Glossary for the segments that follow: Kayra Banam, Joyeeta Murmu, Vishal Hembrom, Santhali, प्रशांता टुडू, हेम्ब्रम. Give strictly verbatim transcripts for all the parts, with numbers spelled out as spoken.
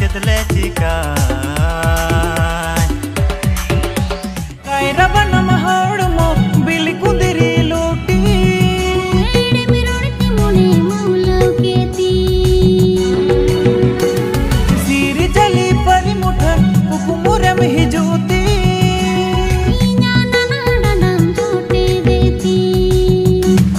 चतले चिका कायरा बनम होड़ मो बिल कुंदरी लोटी एड़े बिरोड़ते मोने मौलो केती सिर जली पर मुठर कुकुमुरम ही जोती इना नाना नाम छोटे देती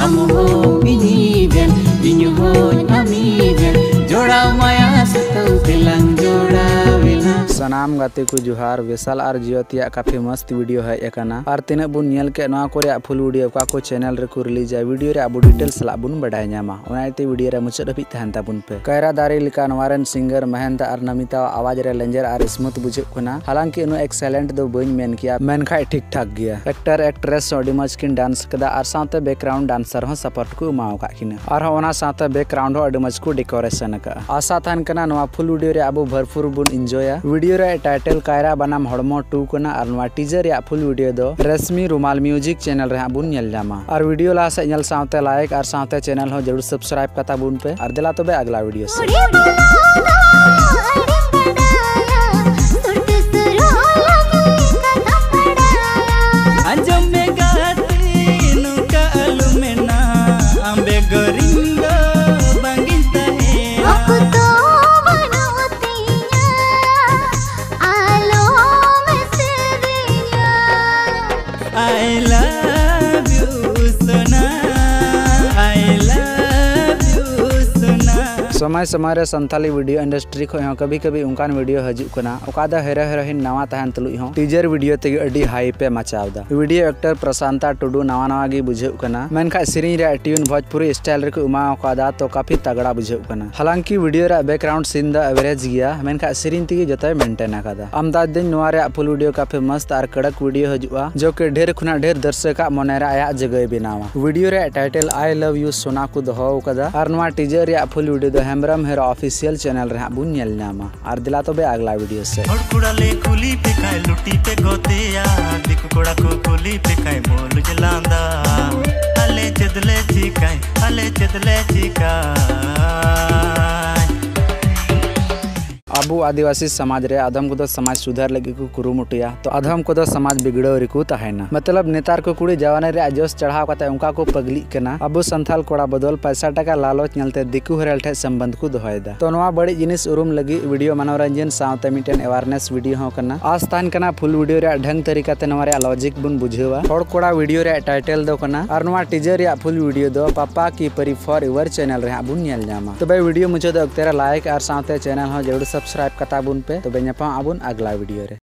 हम हो इजीवन इन हो अमीजन जोड़ा माया सतौ तिलंग जोड़ा विला सनाम गाते को जोहार विशाल और ज्योतिया काफी मस्त वीडियो है एकना और तीन बन नेल के ना को रे फुल वीडियो का को चैनल रे को रिलीज है वीडियो रे अब डिटेल सला बन बडाय नामा ओनाते वीडियो रे मुचद भी तहन ताबुन पे कायरा दारे लिका नवारन सिंगर महेंद्र और नमिता आवाज रे लेंजर और स्मूथ बुझे कोना हालांकि नो एक्सेलेंट दो बन मेन किया मेन खाय ठीक ठाक गया एक्टर एक्ट्रेस ओडी मच किन डांस कदा और साथे बैकग्राउंड डांसर हो सपोर्ट को माओ का किना और ओना साथे बैकग्राउंड ओडी मच को डेकोरेशन का आशा थान कना नवा फुल वीडियो रे अब भरपूर बन एंजॉय वीडियो रे टाइटल कायरा बनाम हड़मो टू कना और नवा टीजर या फुल वीडियो दो रश्मि रुमाल म्यूजिक चैनल रे बन नेल जामा और वीडियो ला से नेल साथे लाइक और साथे चैनल हो जरूर सब्सक्राइब कता बन पे और दिला तबे अगला वीडियो से। I love you sona I love you sona समय समय रे संथाली वीडियो इंडस्ट्री खो कभी कभी उनकान वीडियो हजूक कना ओकादा हेरा हेरोइन नवा तहन तलु हो टीजर वीडियो ते अडी हाई पे मचावदा वीडियो एक्टर प्रशांता टुडू नवा नवा गी बुझुक कना मेनखा सिरिन रे ट्यून भोजपुरी स्टाइल रे उमा ओकादा तो काफी तगड़ा बुझुक कना हालांकि वीडियो रे बैकग्राउंड सीन दा एवरेज गिया मेनखा सिरिन ती जतय मेंटेन आकादा आमदा दिन नवा रे फुल वीडियो काफी मस्त और कड़क वीडियो हजुआ जो के ढेर खुना ढेर दर्शक मने रे आया जगह बनावा वीडियो रे टाइटल आई लव यू सोना को दोहो ओकादा और नवा टीजर या फुल वीडियो दो हेम्ब्रम हेरो ऑफिशियल चैनल रे बुन नेल नामा और दिला तो बे अगला वीडियो से और कुड़ा ले कुली पे काय लुटी पे गोतिया दिख कोड़ा को कुली पे काय मोल जलांदा अले चदले जी काय अले चदले जी काय अबू आदिवासी समाज रे आदम को समाज सुधार लगे को कुरुमुटिया तो आदम को समाज बिगड़ो रिकु तहना मतलब नेतार को कुड़ी जवान रे जोश चढ़ाव कता उनका को पगली कना अबू संथाल कोड़ा बदल पैसा टका लालच नलते दिकु हरल ठे संबंध को दोहयदा तो नवा बड़ी जिनिस उरुम लगी वीडियो मनोरंजन साथ मिटन अवेयरनेस वीडियो हो कना आज तान कना फुल वीडियो रे ढंग तरीका ते नवा रे लॉजिक बुन बुझेवा और कोड़ा वीडियो रे टाइटल दो कना और नवा टीजर या फुल वीडियो दो पापा की परी फॉर एवर चैनल रे बुन नेल जामा तो बे वीडियो मुझे दो तेरा लाइक और साथे चैनल हो जरूर सब्सक्राइब कताबुन पे तो बेनपा अबुन अगला वीडियो रे।